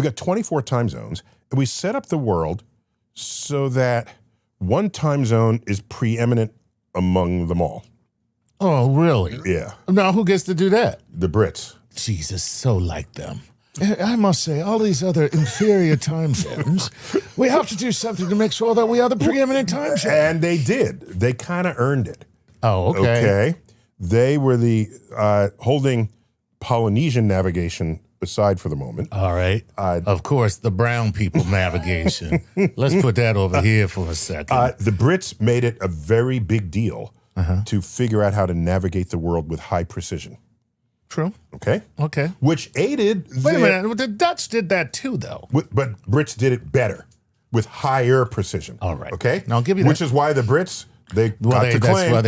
We got 24 time zones, and we set up the world so that one time zone is preeminent among them all. Oh, really? Yeah. Now, who gets to do that? The Brits. Jesus, so like them. I must say, all these other inferior time zones, we have to do something to make sure that we are the preeminent time zone. And they did. They kind of earned it. Oh, okay. Okay. They were the holding Polynesian navigation aside for the moment. All right. Of course, the brown people navigation. Let's put that over here for a second. The Brits made it a very big deal to figure out how to navigate the world with high precision. True. Okay. Okay. Which aided the... Wait a minute. The Dutch did that too, though. But Brits did it better, with higher precision. All right. Okay? Now, I'll give you that. Which is why the Brits... They got to claim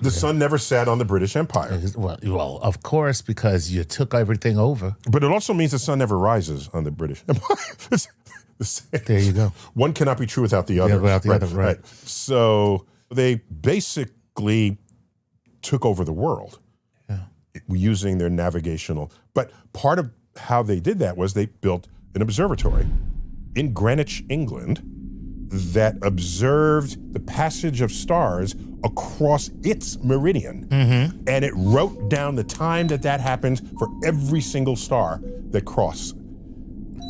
the sun never set on the British Empire. Well, of course, because you took everything over. But it also means the sun never rises on the British Empire. There you go. One cannot be true without the other. Yeah, without the other, right. So they basically took over the world using their navigational. But part of how they did that was they built an observatory in Greenwich, England, that observed the passage of stars across its meridian, and it wrote down the time that that happens for every single star that crosses.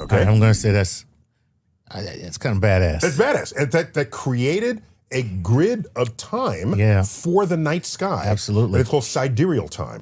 Okay, I'm going to say that's kind of badass. It's badass, and that created a grid of time for the night sky. Absolutely, and it's called sidereal time.